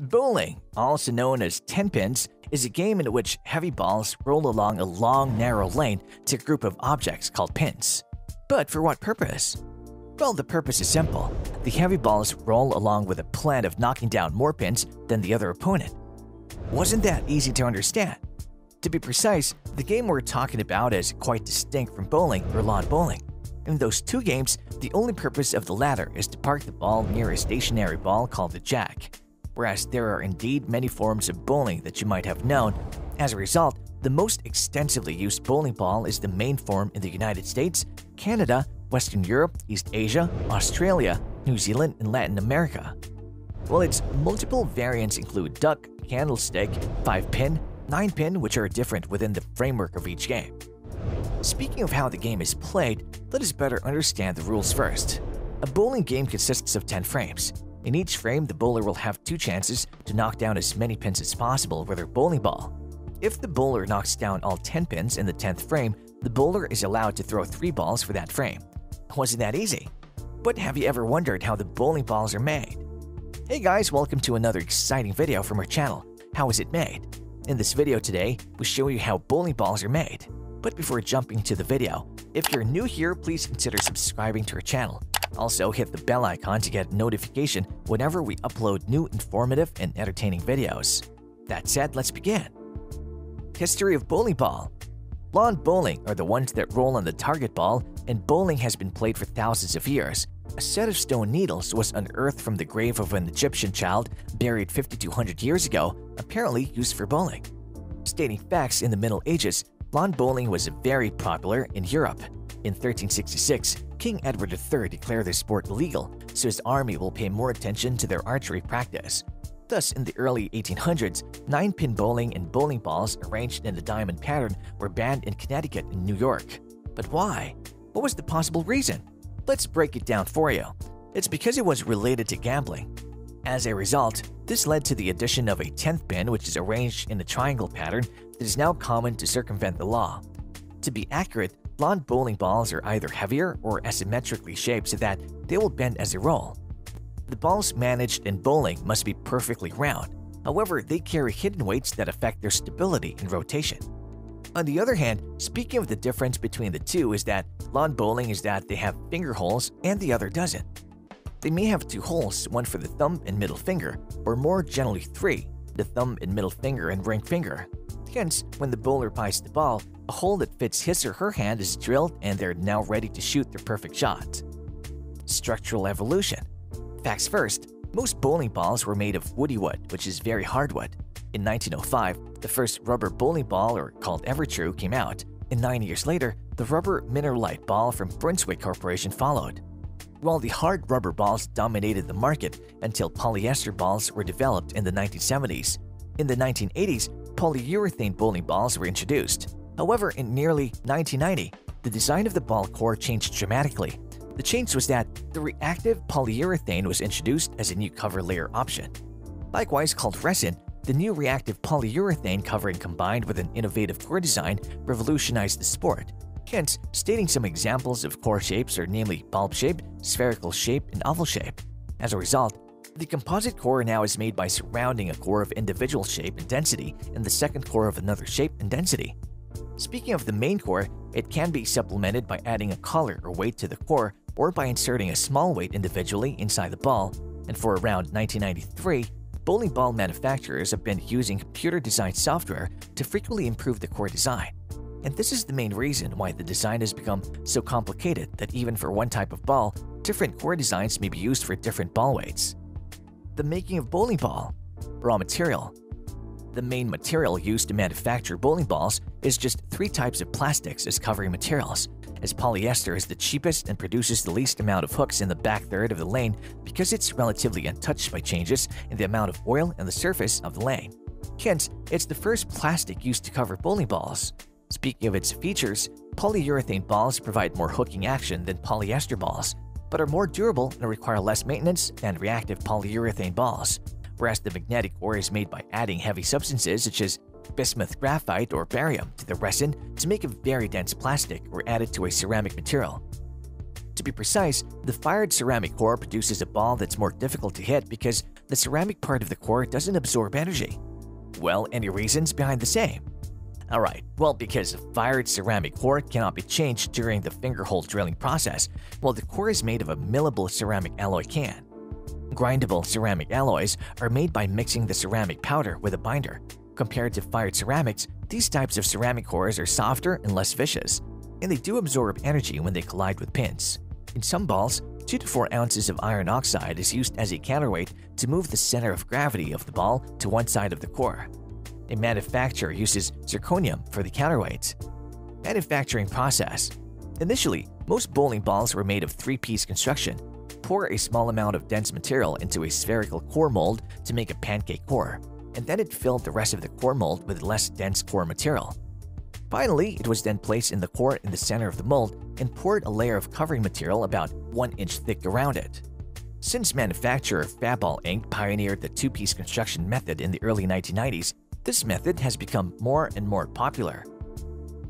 Bowling, also known as tenpins, is a game in which heavy balls roll along a long, narrow lane to a group of objects called pins. But for what purpose? Well, the purpose is simple. The heavy balls roll along with a plan of knocking down more pins than the other opponent. Wasn't that easy to understand? To be precise, the game we're talking about is quite distinct from bowling or lawn bowling. In those two games, the only purpose of the latter is to park the ball near a stationary ball called a jack. Whereas there are indeed many forms of bowling that you might have known, as a result, the most extensively used bowling ball is the main form in the United States, Canada, Western Europe, East Asia, Australia, New Zealand, and Latin America. While its multiple variants include duck, candlestick, 5-pin, 9-pin, which are different within the framework of each game. Speaking of how the game is played, let us better understand the rules first. A bowling game consists of 10 frames. In each frame, the bowler will have two chances to knock down as many pins as possible with their bowling ball. If the bowler knocks down all 10 pins in the 10th frame, the bowler is allowed to throw 3 balls for that frame. Wasn't that easy? But have you ever wondered how the bowling balls are made? Hey guys, welcome to another exciting video from our channel, How Is It Made? In this video today, we show you how bowling balls are made. But before jumping to the video, if you're new here, please consider subscribing to our channel. Also, hit the bell icon to get notification whenever we upload new informative and entertaining videos. That said, let's begin. History of bowling ball. Lawn bowling are the ones that roll on the target ball, and bowling has been played for thousands of years. A set of stone needles was unearthed from the grave of an Egyptian child buried 5,200 years ago, apparently used for bowling. Stating facts in the Middle Ages, lawn bowling was very popular in Europe. In 1366, King Edward III declared the sport illegal, so his army will pay more attention to their archery practice. Thus, in the early 1800s, 9-pin bowling and bowling balls arranged in a diamond pattern were banned in Connecticut and New York. But why? What was the possible reason? Let's break it down for you. It's because it was related to gambling. As a result, this led to the addition of a 10th pin, which is arranged in a triangle pattern that is now common to circumvent the law. To be accurate, lawn bowling balls are either heavier or asymmetrically shaped so that they will bend as they roll. The balls managed in bowling must be perfectly round. However, they carry hidden weights that affect their stability and rotation. On the other hand, speaking of the difference between the two is that lawn bowling is that they have finger holes and the other doesn't. They may have two holes, one for the thumb and middle finger, or more generally three, the thumb and middle finger and ring finger. Hence, when the bowler buys the ball, a hole that fits his or her hand is drilled and they're now ready to shoot their perfect shot. Structural evolution. Facts first, most bowling balls were made of woody wood, which is very hardwood. In 1905, the first rubber bowling ball, or called Evertrue, came out, and 9 years later, the rubber Mineralite ball from Brunswick Corporation followed. While the hard rubber balls dominated the market until polyester balls were developed in the 1970s, in the 1980s, polyurethane bowling balls were introduced. However, in nearly 1990, the design of the ball core changed dramatically. The change was that the reactive polyurethane was introduced as a new cover layer option. Likewise called resin, the new reactive polyurethane covering combined with an innovative core design revolutionized the sport. Hence, stating some examples of core shapes are namely bulb shape, spherical shape, and oval shape. As a result, the composite core now is made by surrounding a core of individual shape and density and the second core of another shape and density. Speaking of the main core, it can be supplemented by adding a collar or weight to the core or by inserting a small weight individually inside the ball, and for around 1993, bowling ball manufacturers have been using computer-designed software to frequently improve the core design. And this is the main reason why the design has become so complicated that even for one type of ball, different core designs may be used for different ball weights. The making of bowling ball. Raw material. The main material used to manufacture bowling balls is just three types of plastics as covering materials, as polyester is the cheapest and produces the least amount of hooks in the back third of the lane because it's relatively untouched by changes in the amount of oil on the surface of the lane. Hence, it's the first plastic used to cover bowling balls. Speaking of its features, polyurethane balls provide more hooking action than polyester balls, but are more durable and require less maintenance than reactive polyurethane balls, whereas the magnetic core is made by adding heavy substances such as bismuth graphite or barium to the resin to make a very dense plastic or add it to a ceramic material. To be precise, the fired ceramic core produces a ball that's more difficult to hit because the ceramic part of the core doesn't absorb energy. Well, any reasons behind the same? Alright, well, because the fired ceramic core cannot be changed during the finger hole drilling process, while the core is made of a millable ceramic alloy can. Grindable ceramic alloys are made by mixing the ceramic powder with a binder. Compared to fired ceramics, these types of ceramic cores are softer and less viscous, and they do absorb energy when they collide with pins. In some balls, 2 to 4 ounces of iron oxide is used as a counterweight to move the center of gravity of the ball to one side of the core. A manufacturer uses zirconium for the counterweights. Manufacturing process. Initially, most bowling balls were made of three-piece construction. Pour a small amount of dense material into a spherical core mold to make a pancake core, and then it filled the rest of the core mold with less dense core material. Finally, it was then placed in the core in the center of the mold and poured a layer of covering material about 1 inch thick around it. Since manufacturer Faball Inc. pioneered the two-piece construction method in the early 1990s, this method has become more and more popular.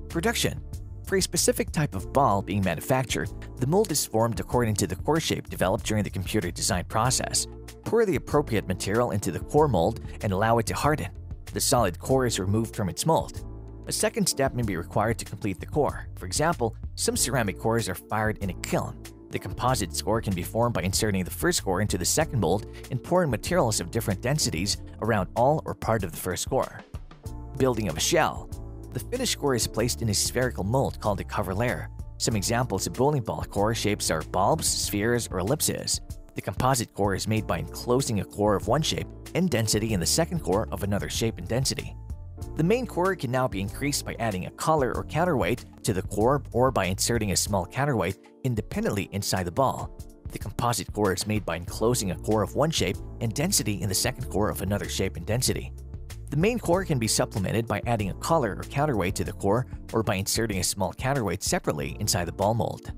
Production. For a specific type of ball being manufactured, the mold is formed according to the core shape developed during the computer design process. Pour the appropriate material into the core mold and allow it to harden. The solid core is removed from its mold. A second step may be required to complete the core. For example, some ceramic cores are fired in a kiln. The composite core can be formed by inserting the first core into the second mold and pouring materials of different densities around all or part of the first core. Building of a shell. The finished core is placed in a spherical mold called a cover layer. Some examples of bowling ball core shapes are bulbs, spheres, or ellipses. The composite core is made by enclosing a core of one shape and density in the second core of another shape and density. The main core can now be increased by adding a collar or counterweight to the core or by inserting a small counterweight independently inside the ball. The composite core is made by enclosing a core of one shape and density in the second core of another shape and density. The main core can be supplemented by adding a collar or counterweight to the core or by inserting a small counterweight separately inside the ball mold.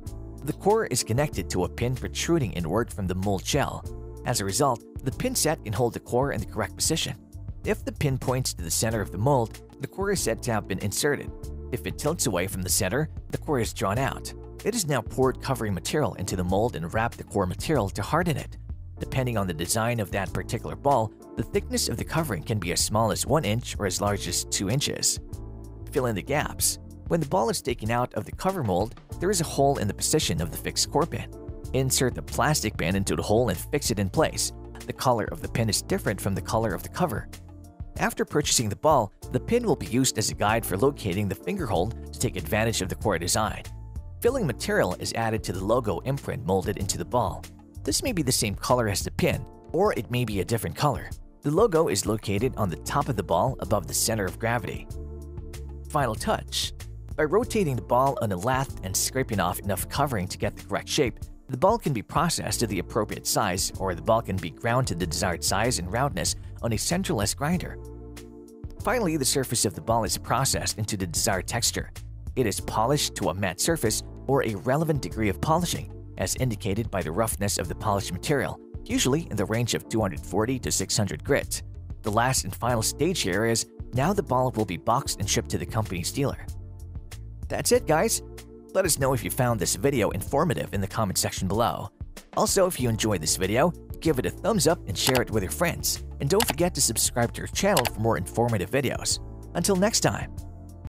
The core is connected to a pin protruding inward from the mold shell. As a result, the pin set can hold the core in the correct position. If the pin points to the center of the mold, the core is said to have been inserted. If it tilts away from the center, the core is drawn out. It is now poured covering material into the mold and wrapped the core material to harden it. Depending on the design of that particular ball, the thickness of the covering can be as small as 1 inch or as large as 2 inches. Fill in the gaps. When the ball is taken out of the cover mold, there is a hole in the position of the fixed core pin. Insert the plastic pin into the hole and fix it in place. The color of the pin is different from the color of the cover. After purchasing the ball, the pin will be used as a guide for locating the finger hole to take advantage of the core design. Filling material is added to the logo imprint molded into the ball. This may be the same color as the pin, or it may be a different color. The logo is located on the top of the ball above the center of gravity. Final touch. By rotating the ball on a lathe and scraping off enough covering to get the correct shape, the ball can be processed to the appropriate size, or the ball can be ground to the desired size and roundness on a centerless grinder. Finally, the surface of the ball is processed into the desired texture. It is polished to a matte surface or a relevant degree of polishing, as indicated by the roughness of the polished material, usually in the range of 240 to 600 grit. The last and final stage here is now the ball will be boxed and shipped to the company's dealer. That's it, guys! Let us know if you found this video informative in the comment section below. Also, if you enjoyed this video, give it a thumbs up and share it with your friends. And don't forget to subscribe to our channel for more informative videos. Until next time!